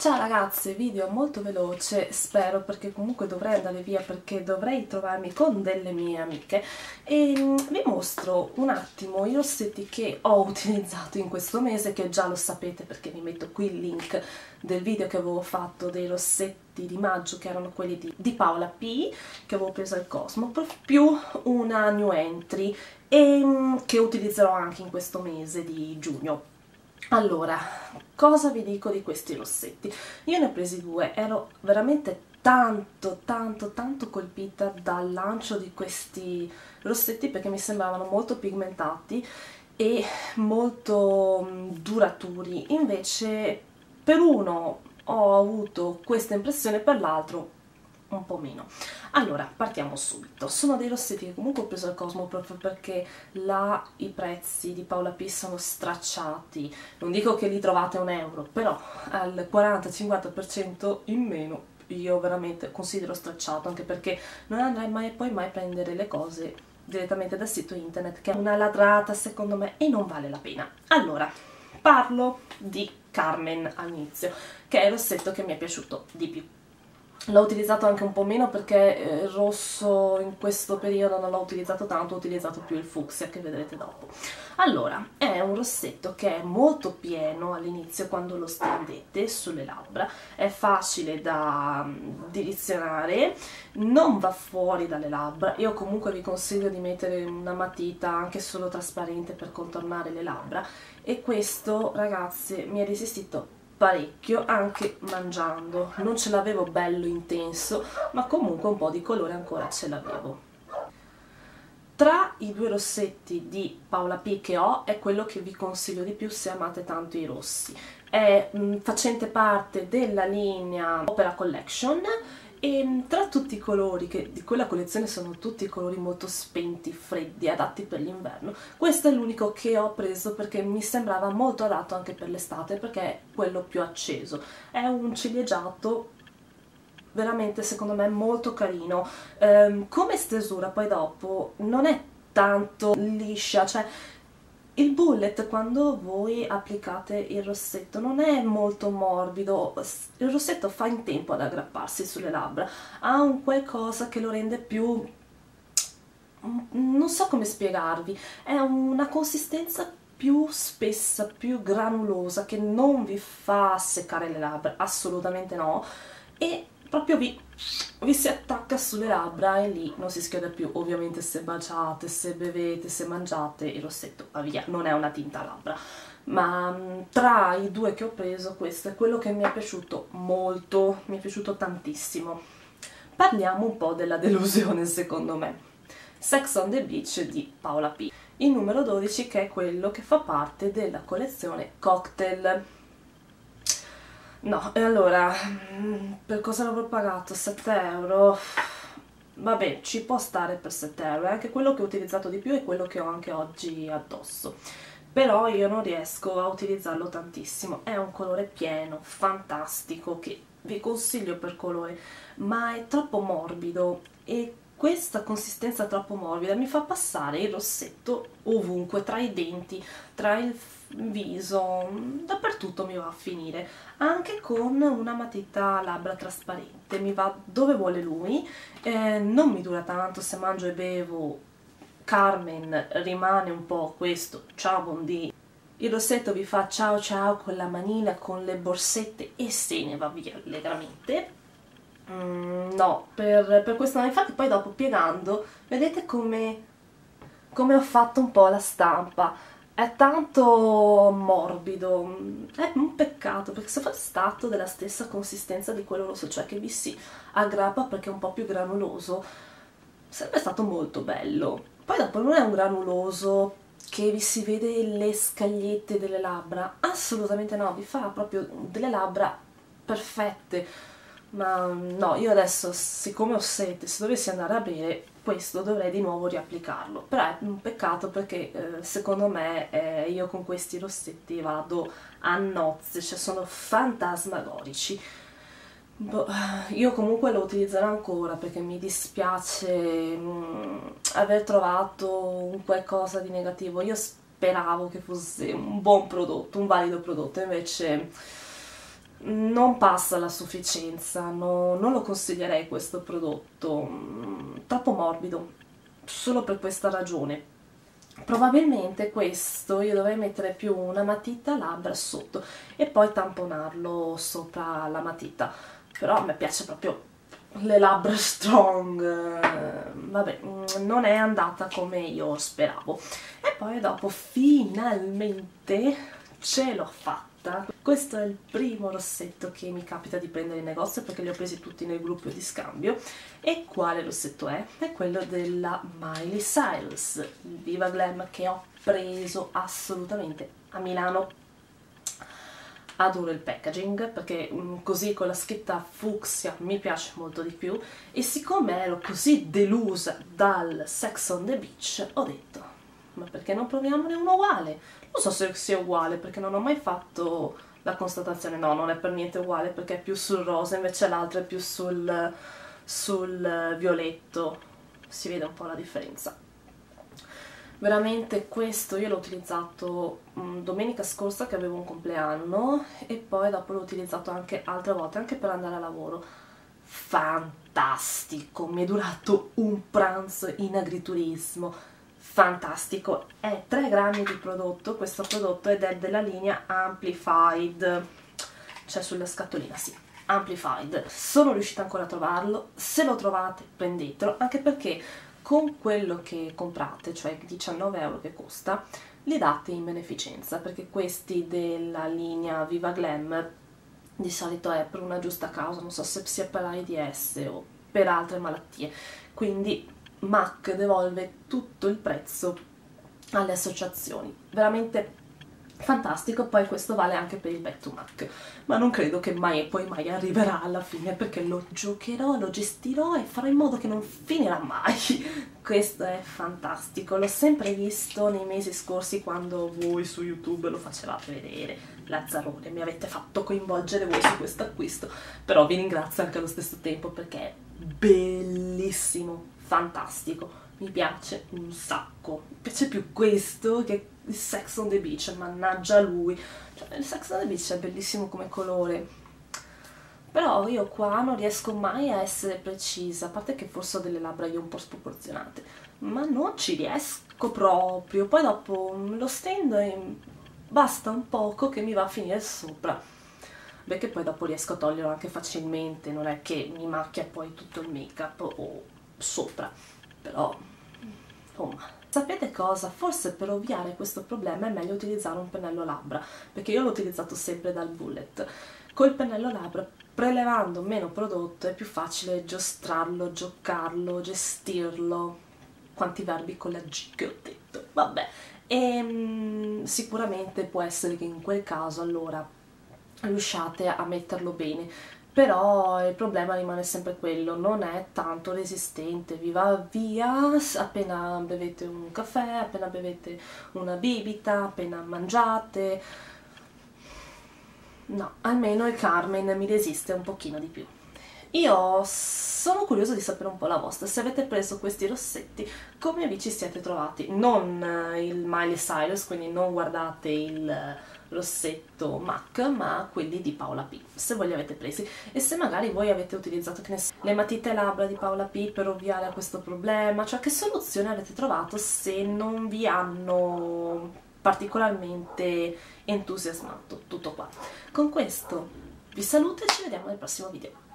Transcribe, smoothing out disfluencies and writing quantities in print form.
Ciao ragazze, video molto veloce, spero, perché comunque dovrei andare via perché dovrei trovarmi con delle mie amiche e vi mostro un attimo i rossetti che ho utilizzato in questo mese, che già lo sapete perché vi metto qui il link del video che avevo fatto dei rossetti di maggio, che erano quelli di Paola P che avevo preso al Cosmo, più una new entry e che utilizzerò anche in questo mese di giugno. Allora, cosa vi dico di questi rossetti? Io ne ho presi due, ero veramente tanto colpita dal lancio di questi rossetti perché mi sembravano molto pigmentati e molto duraturi. Invece per uno ho avuto questa impressione, per l'altro un po' meno. Allora, partiamo subito. Sono dei rossetti che comunque ho preso al Cosmo proprio perché là i prezzi di Paola P sono stracciati. Non dico che li trovate €1, però al 40-50% in meno io veramente considero stracciato, anche perché non andrei mai e poi mai a prendere le cose direttamente dal sito internet, che è una ladrata secondo me e non vale la pena. Allora, parlo di Carmen all'inizio, che è il rossetto che mi è piaciuto di più. L'ho utilizzato anche un po' meno perché il rosso in questo periodo non l'ho utilizzato tanto, ho utilizzato più il fucsia che vedrete dopo. Allora, è un rossetto che è molto pieno all'inizio quando lo stendete sulle labbra, è facile da direzionare, non va fuori dalle labbra. Io comunque vi consiglio di mettere una matita anche solo trasparente per contornare le labbra, e questo, ragazzi, mi è resistito parecchio anche mangiando. Non ce l'avevo bello intenso, ma comunque un po' di colore ancora ce l'avevo. Tra i due rossetti di Paola P che ho, è quello che vi consiglio di più se amate tanto i rossi. È facente parte della linea Opera Collection e tra tutti i colori che di quella collezione sono tutti colori molto spenti, freddi, adatti per l'inverno. Questo è l'unico che ho preso perché mi sembrava molto adatto anche per l'estate, perché è quello più acceso. È un ciliegiato veramente secondo me molto carino. Come stesura poi dopo non è tanto liscia, cioè il bullet quando voi applicate il rossetto non è molto morbido, il rossetto fa in tempo ad aggrapparsi sulle labbra, ha un qualcosa che lo rende più, non so come spiegarvi, è una consistenza più spessa, più granulosa, che non vi fa seccare le labbra, assolutamente no, e proprio vi si attacca sulle labbra e lì non si schioda più. Ovviamente se baciate, se bevete, se mangiate, il rossetto va via, non è una tinta labbra. Ma tra i due che ho preso, questo è quello che mi è piaciuto molto, mi è piaciuto tantissimo. Parliamo un po' della delusione secondo me. Sex on the Beach di Paola P, il numero 12, che è quello che fa parte della collezione Cocktail. No, e allora, per cosa l'avrò pagato? €7? Vabbè, ci può stare per €7, è anche quello che ho utilizzato di più e quello che ho anche oggi addosso. Però io non riesco a utilizzarlo tantissimo, è un colore pieno, fantastico, che vi consiglio per colore, ma è troppo morbido e questa consistenza troppo morbida mi fa passare il rossetto ovunque, tra i denti, tra il viso, dappertutto mi va a finire. Anche con una matita labbra trasparente mi va dove vuole lui, non mi dura tanto. Se mangio e bevo Carmen rimane un po' questo, ciao bondì, il rossetto vi fa ciao ciao con la manina, con le borsette e se ne va via allegramente. No, per questo no. Infatti poi dopo piegando vedete come ho fatto un po' la stampa, è tanto morbido, è un peccato perché se fosse stato della stessa consistenza di quello rosso, cioè che vi si aggrappa perché è un po' più granuloso, sarebbe stato molto bello. Poi dopo non è un granuloso che vi si vede le scagliette delle labbra, assolutamente no, vi fa proprio delle labbra perfette. Ma no, io adesso, siccome ho sete, se dovessi andare a bere questo dovrei di nuovo riapplicarlo, però è un peccato perché secondo me io con questi rossetti vado a nozze, cioè sono fantasmagorici. Boh, io comunque lo utilizzerò ancora perché mi dispiace aver trovato un qualcosa di negativo. Io speravo che fosse un buon prodotto, un valido prodotto, invece non passa la sufficienza, non lo consiglierei questo prodotto, troppo morbido, solo per questa ragione. Probabilmente questo io dovrei mettere più una matita labbra sotto e poi tamponarlo sopra la matita, però a me piace proprio le labbra strong, vabbè, non è andata come io speravo. E poi dopo finalmente ce l'ho fatta. Questo è il primo rossetto che mi capita di prendere in negozio, perché li ho presi tutti nel gruppo di scambio. E quale rossetto è? È quello della Miley Cyrus, il Viva Glam, che ho preso assolutamente a Milano. Adoro il packaging perché così con la scritta fucsia mi piace molto di più, e siccome ero così delusa dal Sex on the Beach ho detto ma perché non proviamone uno uguale? Non so se sia uguale perché non ho mai fatto la constatazione, no, non è per niente uguale perché è più sul rosa invece l'altra è più sul violetto, si vede un po' la differenza. Veramente questo io l'ho utilizzato domenica scorsa che avevo un compleanno e poi dopo l'ho utilizzato anche altre volte, anche per andare a lavoro. Fantastico, mi è durato un pranzo in agriturismo, fantastico. È 3 grammi di prodotto questo prodotto ed è della linea Amplified, cioè sulla scatolina, sì, Amplified. Sono riuscita ancora a trovarlo, se lo trovate prendetelo, anche perché con quello che comprate, cioè 19 euro che costa, li date in beneficenza, perché questi della linea Viva Glam di solito è per una giusta causa, non so se sia per l'AIDS o per altre malattie, quindi MAC devolve tutto il prezzo alle associazioni. Veramente fantastico. Poi questo vale anche per il Back to MAC, ma non credo che mai e poi mai arriverà alla fine, perché lo giocherò, lo gestirò e farò in modo che non finirà mai. Questo è fantastico, l'ho sempre visto nei mesi scorsi quando voi su YouTube lo facevate vedere, Lazzarone, mi avete fatto coinvolgere voi su questo acquisto, però vi ringrazio anche allo stesso tempo perché è bellissimo, fantastico. Mi piace un sacco, mi piace più questo che il Sex on the Beach, mannaggia lui, cioè, il Sex on the Beach è bellissimo come colore, però io qua non riesco mai a essere precisa, a parte che forse ho delle labbra io un po' sproporzionate, ma non ci riesco proprio. Poi dopo lo stendo e basta un poco che mi va a finire sopra, perché poi dopo riesco a toglierlo anche facilmente, non è che mi macchia poi tutto il make up o sopra, però oh, sapete cosa? Forse per ovviare questo problema è meglio utilizzare un pennello labbra, perché io l'ho utilizzato sempre dal bullet. Col pennello labbra, prelevando meno prodotto, è più facile giostrarlo, giocarlo, gestirlo, quanti verbi con la G che ho detto, vabbè. E sicuramente può essere che in quel caso allora riusciate a metterlo bene, però il problema rimane sempre quello, non è tanto resistente, vi va via appena bevete un caffè, appena bevete una bibita, appena mangiate. No, almeno il Carmen mi resiste un pochino di più. Io sono curiosa di sapere un po' la vostra, se avete preso questi rossetti come vi ci siete trovati, non il Miley Cyrus, quindi non guardate il rossetto MAC, ma quelli di Paola P, se voi li avete presi, e se magari voi avete utilizzato, che ne so, le matite labbra di Paola P per ovviare a questo problema, cioè che soluzione avete trovato se non vi hanno particolarmente entusiasmato. Tutto qua, con questo vi saluto e ci vediamo nel prossimo video.